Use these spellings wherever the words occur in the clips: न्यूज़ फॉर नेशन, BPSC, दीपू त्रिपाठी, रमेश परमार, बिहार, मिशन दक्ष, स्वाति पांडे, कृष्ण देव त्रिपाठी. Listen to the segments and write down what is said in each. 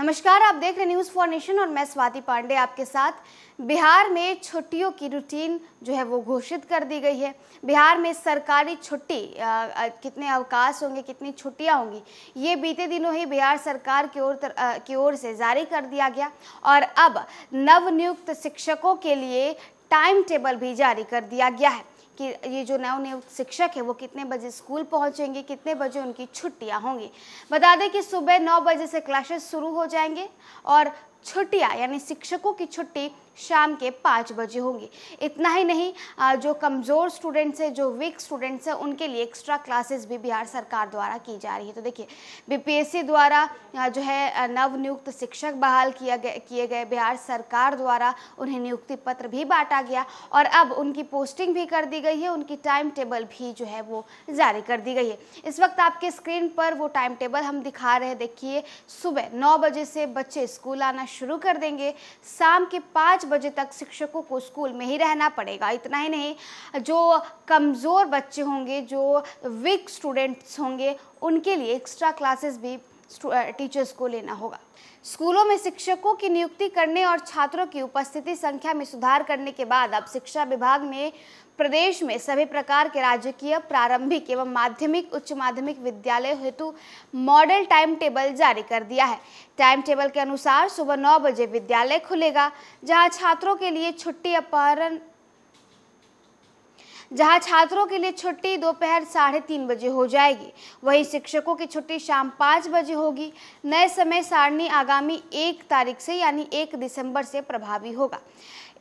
नमस्कार, आप देख रहे हैं न्यूज़ फॉर नेशन और मैं स्वाति पांडे आपके साथ। बिहार में छुट्टियों की रूटीन जो है वो घोषित कर दी गई है। बिहार में सरकारी छुट्टी कितने अवकाश होंगे, कितनी छुट्टियां होंगी, ये बीते दिनों ही बिहार सरकार की ओर से जारी कर दिया गया और अब नवनियुक्त शिक्षकों के लिए टाइम टेबल भी जारी कर दिया गया है कि ये जो नवनियुक्त शिक्षक है वो कितने बजे स्कूल पहुंचेंगे, कितने बजे उनकी छुट्टियां होंगी। बता दें कि सुबह 9 बजे से क्लासेस शुरू हो जाएंगे और छुट्टियां यानी शिक्षकों की छुट्टी शाम के 5 बजे होंगी। इतना ही नहीं, जो कमज़ोर स्टूडेंट्स हैं, जो वीक स्टूडेंट्स हैं, उनके लिए एक्स्ट्रा क्लासेस भी बिहार सरकार द्वारा की जा रही है। तो देखिए, BPSC द्वारा जो है नवनियुक्त शिक्षक बहाल किए गए, बिहार सरकार द्वारा उन्हें नियुक्ति पत्र भी बांटा गया और अब उनकी पोस्टिंग भी कर दी गई है, उनकी टाइम टेबल भी जो है वो जारी कर दी गई है। इस वक्त आपके स्क्रीन पर वो टाइम टेबल हम दिखा रहे हैं। देखिए, सुबह 9 बजे से बच्चे स्कूल आना शुरू कर देंगे, शाम के 5 बजे तक शिक्षकों को स्कूल में ही रहना पड़ेगा। इतना ही नहीं, जो कमज़ोर बच्चे होंगे, जो वीक स्टूडेंट्स होंगे, उनके लिए एक्स्ट्रा क्लासेस भी टीचर्स को लेना होगा। स्कूलों में शिक्षकों की नियुक्ति करने और छात्रों की उपस्थिति संख्या में सुधार करने के बाद अब शिक्षा विभाग में प्रदेश में सभी प्रकार के राजकीय, प्रारंभिक एवं माध्यमिक, उच्च माध्यमिक विद्यालय हेतु मॉडल टाइम टेबल जारी कर दिया है। टाइम टेबल के अनुसार सुबह 9 बजे विद्यालय खुलेगा, जहां छात्रों के लिए छुट्टी दोपहर 3:30 बजे हो जाएगी। वहीं शिक्षकों की छुट्टी शाम 5 बजे होगी। नए समय सारणी आगामी 1 तारीख से यानी 1 दिसंबर से प्रभावी होगा।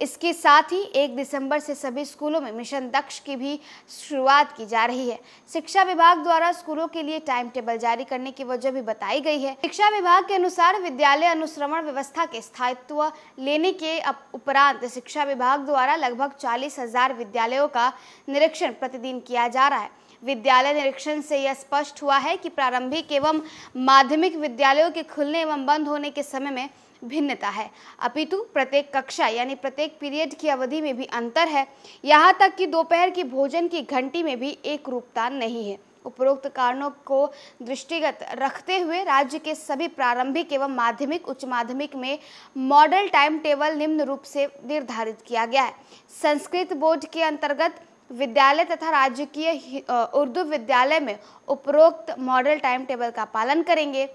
इसके साथ ही 1 दिसंबर से सभी स्कूलों में मिशन दक्ष की भी शुरुआत की जा रही है। शिक्षा विभाग द्वारा स्कूलों के लिए टाइम टेबल जारी करने की वजह भी बताई गई है। शिक्षा विभाग के अनुसार विद्यालय अनुश्रवण व्यवस्था के स्थायित्व लेने के उपरांत शिक्षा विभाग द्वारा लगभग 40,000 विद्यालयों का निरीक्षण प्रतिदिन किया जा रहा है। विद्यालय निरीक्षण से यह स्पष्ट हुआ है कि प्रारंभिक एवं माध्यमिक विद्यालयों के खुलने एवं बंद होने के समय में भिन्नता है, अपितु प्रत्येक कक्षा यानी प्रत्येक पीरियड की अवधि में भी अंतर है। यहाँ तक कि दोपहर की भोजन की घंटी में भी एक रूपता नहीं है। उपरोक्त कारणों को दृष्टिगत रखते हुए राज्य के सभी प्रारंभिक एवं माध्यमिक, उच्च माध्यमिक में मॉडल टाइम टेबल निम्न रूप से निर्धारित किया गया है। संस्कृत बोर्ड के अंतर्गत विद्यालय तथा राजकीय उर्दू विद्यालय में उपरोक्त मॉडल टाइम टेबल का पालन करेंगे।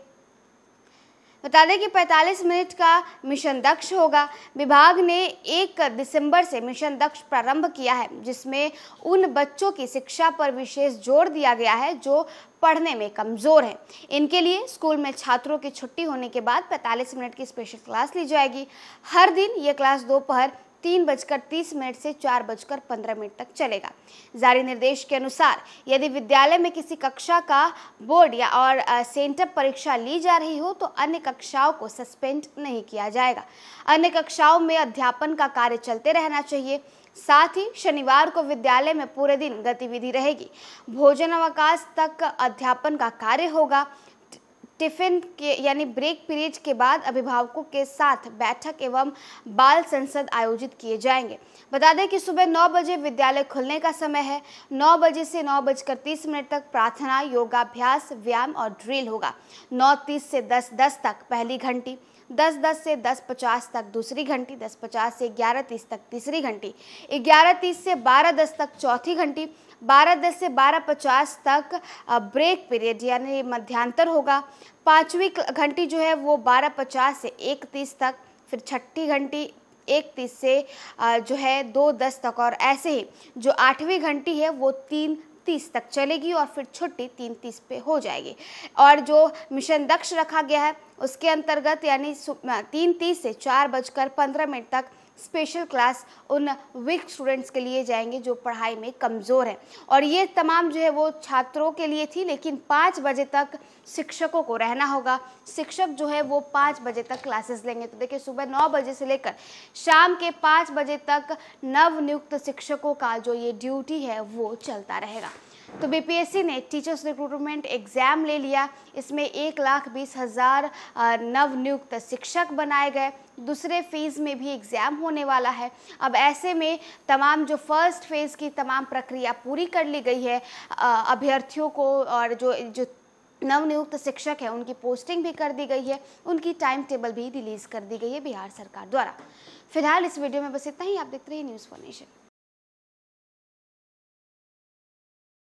बता दें कि 45 मिनट का मिशन दक्ष होगा। विभाग ने 1 दिसंबर से मिशन दक्ष प्रारंभ किया है, जिसमें उन बच्चों की शिक्षा पर विशेष जोर दिया गया है जो पढ़ने में कमज़ोर हैं। इनके लिए स्कूल में छात्रों की छुट्टी होने के बाद 45 मिनट की स्पेशल क्लास ली जाएगी। हर दिन ये क्लास दोपहर 3:30 से 4:15 तक चलेगा। जारी निर्देश के अनुसार यदि विद्यालय में किसी कक्षा का बोर्ड या और सेंटअप परीक्षा ली जा रही हो तो अन्य कक्षाओं को सस्पेंड नहीं किया जाएगा। अन्य कक्षाओं में अध्यापन का कार्य चलते रहना चाहिए। साथ ही शनिवार को विद्यालय में पूरे दिन गतिविधि रहेगी। भोजनावकाश तक अध्यापन का कार्य होगा। टिफिन के यानी ब्रेक पीरियड के बाद अभिभावकों के साथ बैठक एवं बाल संसद आयोजित किए जाएंगे। बता दें कि सुबह 9 बजे विद्यालय खुलने का समय है। 9 बजे से 9:30 तक प्रार्थना, योगाभ्यास, व्यायाम और ड्रिल होगा। 9:30 से 10:10 तक पहली घंटी, 10:10 से 10:50 तक दूसरी घंटी, 10:50 से 11:30 तक तीसरी घंटी, 11:30 से 12:10 तक चौथी घंटी, 12:10 से 12:50 तक ब्रेक पीरियड यानी मध्यांतर होगा। पाँचवीं घंटी जो है वो 12:50 से 1:30 तक, फिर छठी घंटी 1:30 से जो है 2:10 तक और ऐसे ही जो आठवीं घंटी है वो 3:30 तक चलेगी और फिर छुट्टी 3:30 पे हो जाएगी। और जो मिशन दक्ष रखा गया है उसके अंतर्गत यानी 3:30 से 4:15 तक स्पेशल क्लास उन वीक स्टूडेंट्स के लिए जाएंगे जो पढ़ाई में कमज़ोर हैं। और ये तमाम जो है वो छात्रों के लिए थी, लेकिन 5 बजे तक शिक्षकों को रहना होगा। शिक्षक जो है वो 5 बजे तक क्लासेस लेंगे। तो देखिए, सुबह 9 बजे से लेकर शाम के 5 बजे तक नवनियुक्त शिक्षकों का जो ये ड्यूटी है वो चलता रहेगा। तो BPSC ने टीचर्स रिक्रूटमेंट एग्ज़ाम ले लिया। इसमें 1,20,000 नवनियुक्त शिक्षक बनाए गए। दूसरे फेज़ में भी एग्ज़ाम होने वाला है। अब ऐसे में तमाम जो फर्स्ट फेज़ की तमाम प्रक्रिया पूरी कर ली गई है। अभ्यर्थियों को और जो नवनियुक्त शिक्षक है उनकी पोस्टिंग भी कर दी गई है, उनकी टाइम टेबल भी रिलीज कर दी गई है बिहार सरकार द्वारा। फिलहाल इस वीडियो में बस इतना ही। आप देखते रहिए न्यूज़ फॉर नेशन।